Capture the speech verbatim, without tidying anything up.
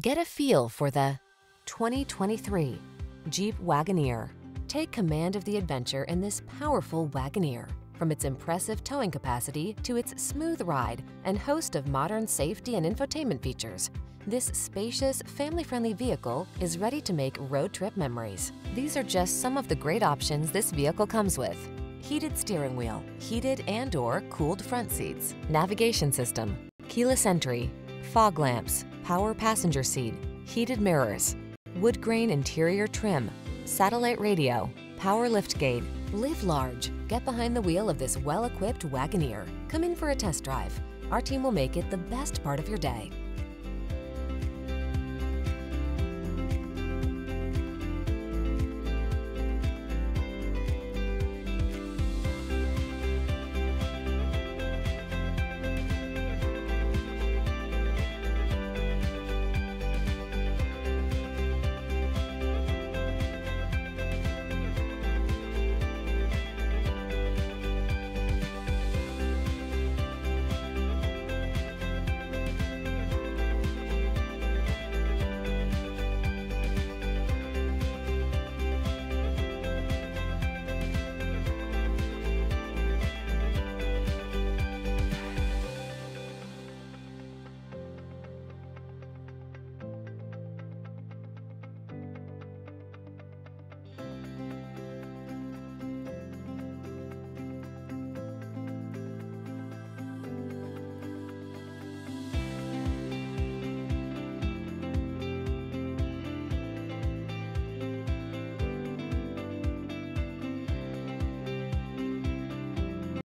Get a feel for the twenty twenty-three Jeep Wagoneer. Take command of the adventure in this powerful Wagoneer. From its impressive towing capacity to its smooth ride and host of modern safety and infotainment features, this spacious, family-friendly vehicle is ready to make road trip memories. These are just some of the great options this vehicle comes with: heated steering wheel, heated and/or cooled front seats, navigation system, keyless entry, fog lamps, power passenger seat, heated mirrors, wood grain interior trim, satellite radio, power liftgate. Live large. Get behind the wheel of this well-equipped Wagoneer. Come in for a test drive. Our team will make it the best part of your day.